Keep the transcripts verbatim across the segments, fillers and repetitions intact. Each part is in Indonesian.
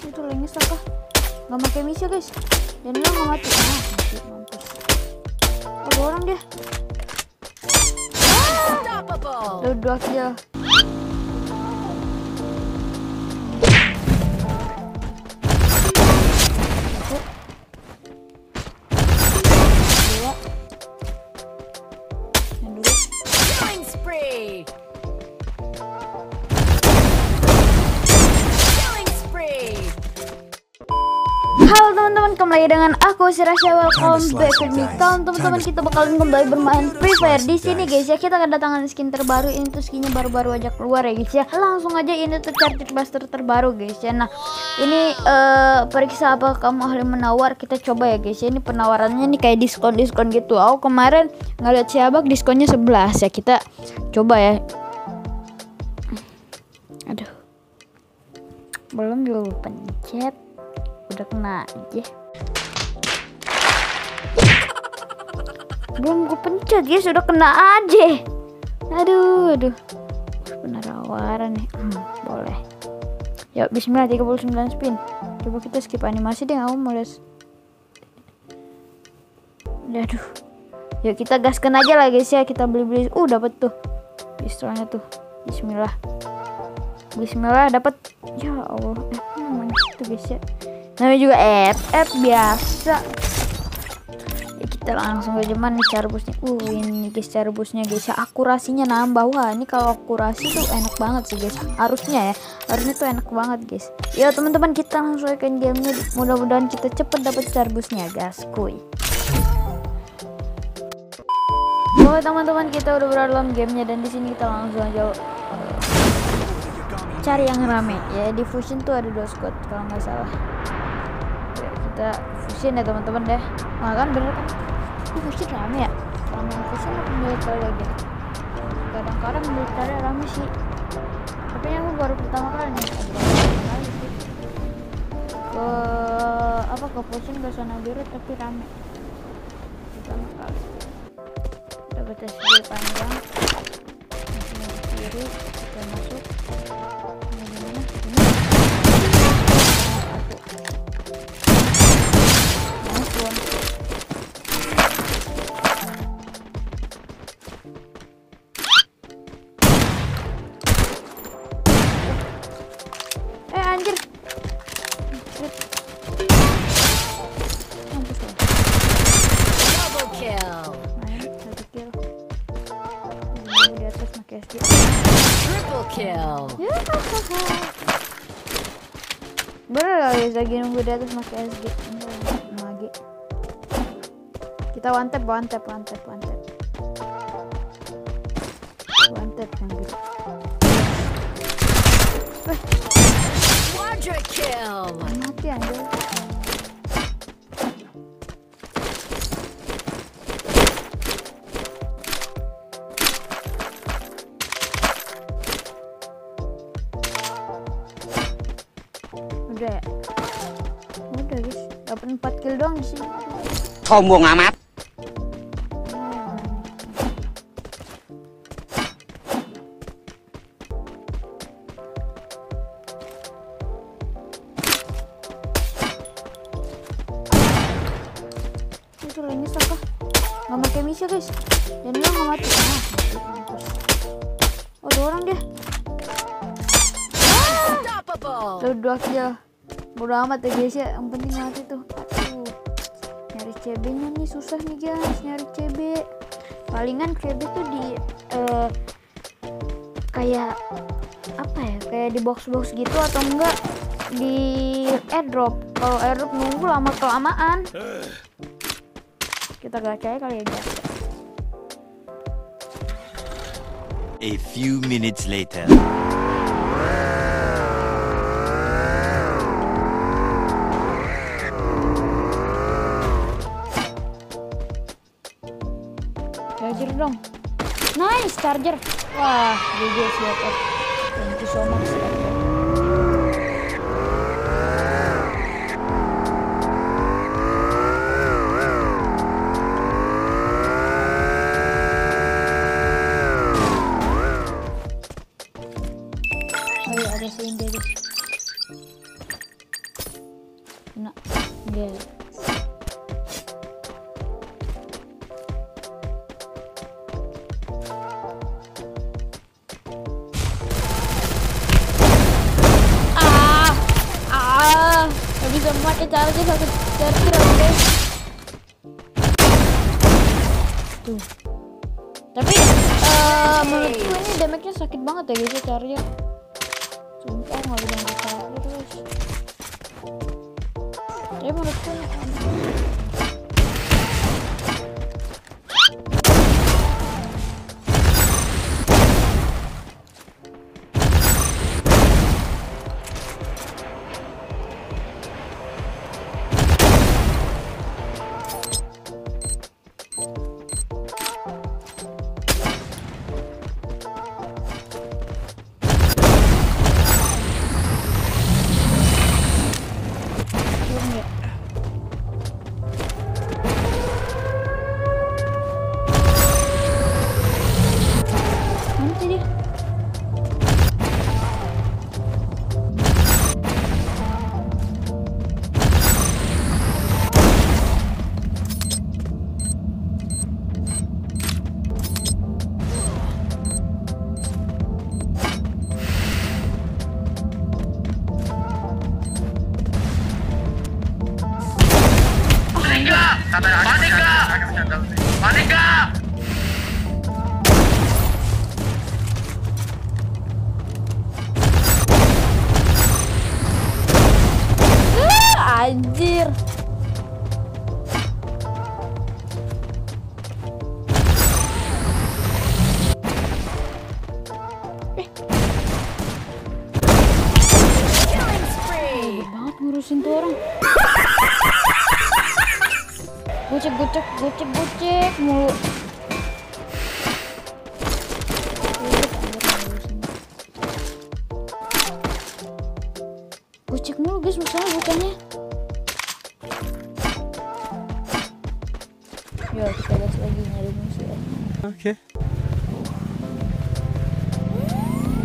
Itu lengis apa? Gak pakai misi guys. Dan lo gak mati. Ah, mati, mampus. Ada orang dia. Udah dua kill. Halo teman-teman, kembali dengan aku si Rasya. Welcome back with me. Teman-teman, kita bakalan kembali bermain Free Fire di sini guys ya. Kita kedatangan skin terbaru. Ini tuh skinnya baru-baru aja keluar ya guys ya. Langsung aja, ini tuh Charge Buster terbaru guys ya. Nah, ini uh, periksa apa kamu ahli menawar. Kita coba ya guys ya. Ini penawarannya nih kayak diskon-diskon gitu. Aku kemarin ngeliat si Abang diskonnya sebelas ya. Kita coba ya. Aduh. Belum dulu pencet. Udah kena aja, belum gue pencet guys, udah kena aja. Aduh aduh, penerawaran nih. hmm, boleh ya. Bismillah, tiga puluh sembilan spin. Coba kita skip animasi deh, aku mau les. Aduh, yuk kita gaskan aja lah guys ya. Kita beli-beli. Uh dapet tuh pistolnya tuh. Bismillah, bismillah dapet ya Allah. Hmm, itu guys ya, namanya juga app-app biasa ya. Kita langsung aja mana cara busnya. Uh ini guys cara busnya guys ya, akurasinya nambah. Wah ini kalau akurasi tuh enak banget sih guys, harusnya ya, harusnya tuh enak banget guys ya. Teman-teman, kita langsung aja ke gamenya. Mudah-mudahan kita cepet dapet cara busnya guys, kuy. Oke teman-teman, kita udah berada dalam gamenya dan di sini kita langsung aja cari yang rame ya. Di fusion tuh ada dua squad kalau nggak salah. Kita fusion ya teman-teman deh. Nah kan bener kan, ini fusion rame ya. Rame fusion aku militer lagi. Kadang-kadang militernya rame sih. Tapi yang aku baru pertama kali nih. Ke apa ke fusion ke zona biru tapi rame. Pertama kali. Dapat S D panjang. Biru kita masuk. Bener lagi nunggu di atas pakai S G. Lagi kita one tap one tap one tap one tap one tap yang gitu. Quadra kill, mati aja. Udah ya? Udah guys, dapat empat kill doang sih. Sombong amat. Itu lengis apa? Gak pakai misi guys. Dan lo gak mati. Oh ada orang dia. Udah dua kill. Bodo amat ya guys ya, yang penting mati tuh. Aduh, nyari C B nya nih susah nih guys, nyari C B. Palingan C B tuh di uh, kayak apa ya, kayak di box-box gitu atau enggak di airdrop. Kalau airdrop nunggu lama kelamaan. Kita gacha kali ya guys. A few minutes later. Charger dong. Nice charger. Wah, G G siapa. Thank you so much. Ayo ada sini guys. kena gel. Ah, ah, habis semua charge satu charge terus. Tuh. Tapi uh, menurutku ini damage-nya sakit banget ya guys, charge-nya. Sumpah nggak boleh ngomong gitu guys. Jadi menurutku anjir. Eh. Hey, banget ngurusin tuh orang. Gocek gocek gocek gocek mulu. Gocek mulu guys, masalah bukannya. Yo, kita lihat lagi nyari musuh. Oke. Okay.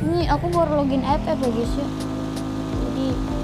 Ini aku baru login app ya guys ya. Jadi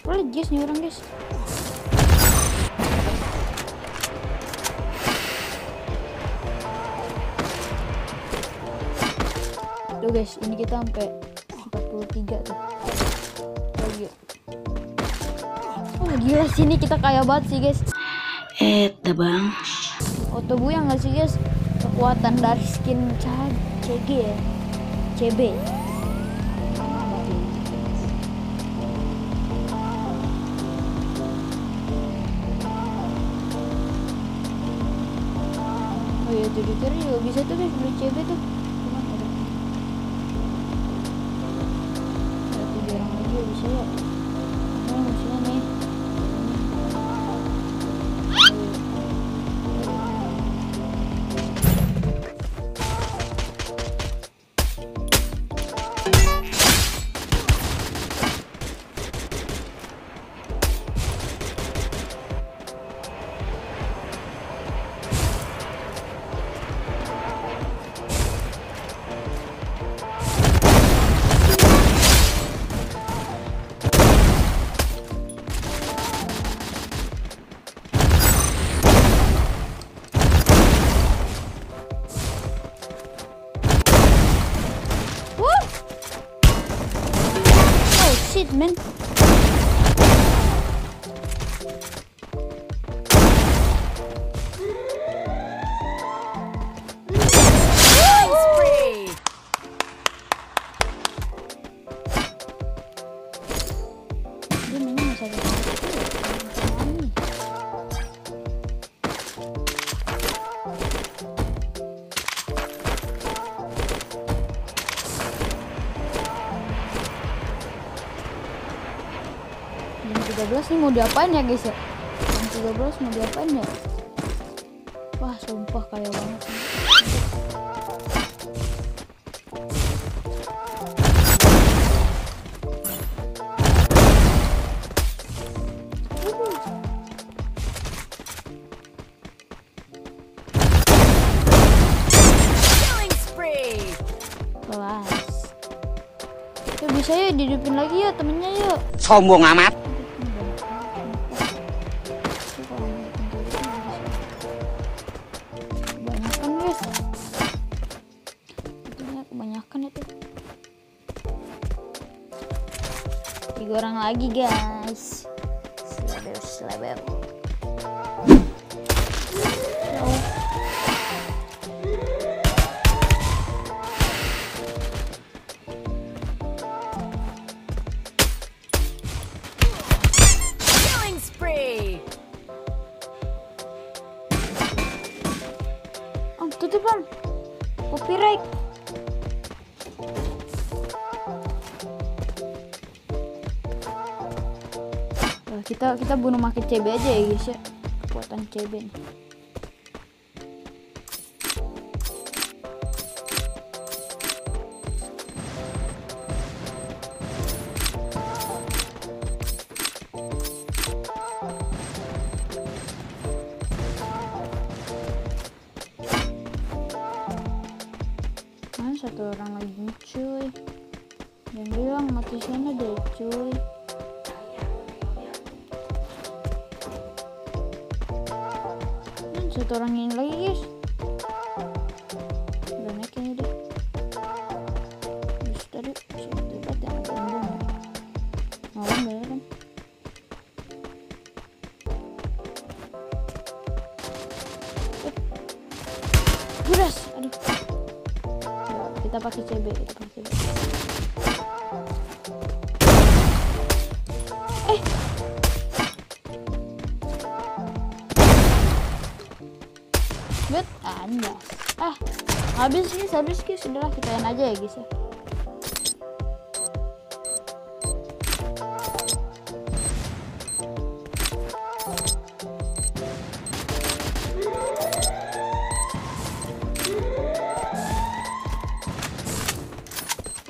boleh guys nih orang guys. Tuh guys, ini kita sampai empat puluh tiga tuh. Oh, iya. Oh gila sih, ini kita kaya banget sih guys. Eh, Bang. Auto buyang enggak sih guys? Kekuatan dari skin C G ya. C B. Jadi kira juga bisa tuh guys beli C B tuh. Cuman ada satu jarang lagi bisa ya. Nah musuhnya nih. man. tiga belas nih mau diapain ya guys ya? Jam tiga belas mau diapain ya? Wah sumpah kaya banget. Killing spree. Kelas. Tuh bisa ya dihidupin lagi ya temennya yuk. Sombong amat. Orang lagi guys, seleber seleber. No. Killing spree. Oh tutup bang, copyright. kita kita bunuh pakai C B aja ya guys ya, kekuatan C B nih. Mana satu orang lagi cuy, yang bilang mati sana deh cuy. Satu orang ini lagi guys, udah naik ini deh. Terus tadi sudah dapat yang agak embun malam ya kan. Buras, aduh. Nah, kita pakai C B, kita pakai C B. Eh. Bet anda ah habis guys, habis guys, sudahlah kitain aja ya guys ya.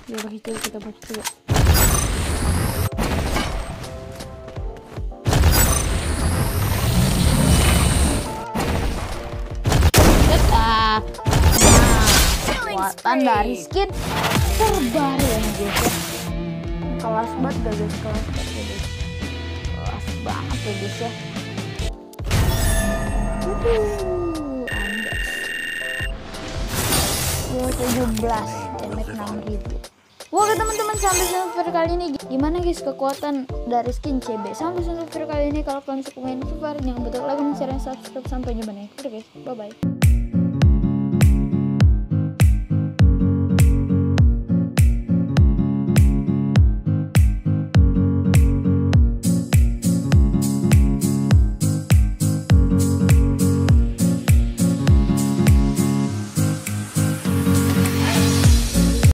Ya bagi dulu, kita bagi dulu. Kuatan dari skin terbaru yang guys ya. Kelas banget gak guys, kelas banget ya guys. Kelas banget ya guys ya. Wuhuuu, andas. Yo tujuh belas, damage enam ribu. Oke teman-teman, sampai sini video kali ini. Gimana guys kekuatan dari skin C B? Sampai sini video kali ini. Kalau kalian suka main Free Fire, jangan lupa like, share, dan subscribe. Sampai jumpa nih. Oke guys, bye-bye.